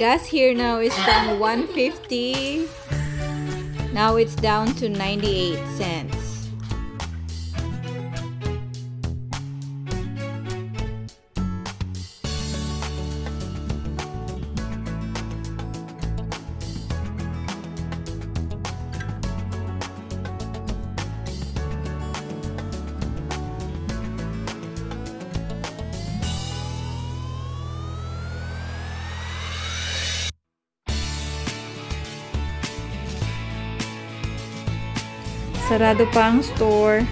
Gas here now is from 150. Now it's down to 98 cents. Sarado pa ang store.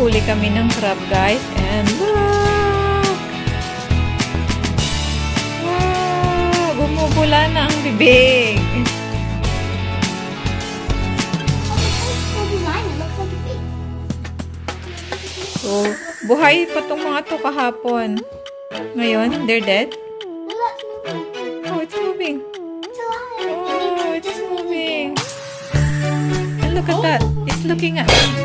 Huli kami ng crab, guys, and look! Wow! Bumubula na ang bibig! So, buhay pa itong mga to kahapon. Ngayon, they're dead? Oh, it's moving! Oh, it's moving! And look at that! It's looking at me!